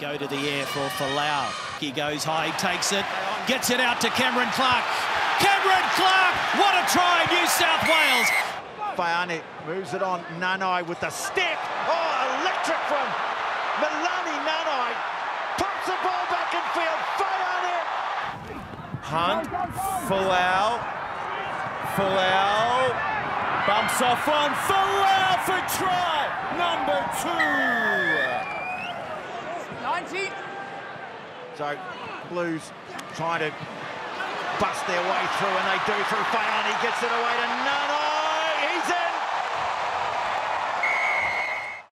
Go to the air for Folau. He goes high, takes it, gets it out to Cameron Clark. Cameron Clark, what a try, New South Wales. Fiani moves it on, Nanai with the step. Oh, electric from Milani Nanai. Pops the ball back in field, Fiani. Hunt, Folau. Bumps off on Folau for try number 2. 90. So Blues trying to bust their way through, and they do through Fiani. Gets it away to Nanai.